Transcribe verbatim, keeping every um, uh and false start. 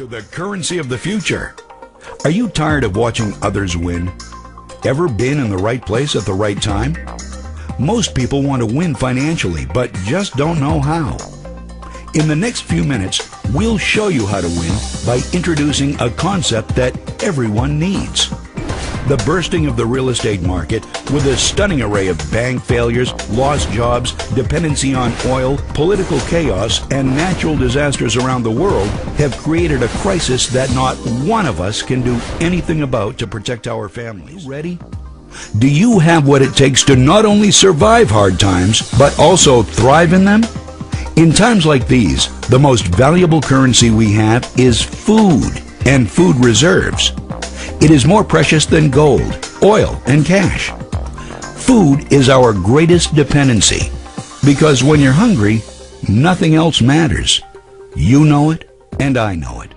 to the currency of the future. Are you tired of watching others win? Ever been in the right place at the right time? Most people want to win financially, but just don't know how. In the next few minutes, we'll show you how to win by introducing a concept that everyone needs. The bursting of the real estate market with a stunning array of bank failures, lost jobs, dependency on oil, political chaos, and natural disasters around the world have created a crisis that not one of us can do anything about to protect our families. Ready? Do you have what it takes to not only survive hard times, but also thrive in them? In times like these, the most valuable currency we have is food and food reserves. It is more precious than gold, oil, and cash. Food is our greatest dependency because when you're hungry, nothing else matters. You know it, and I know it.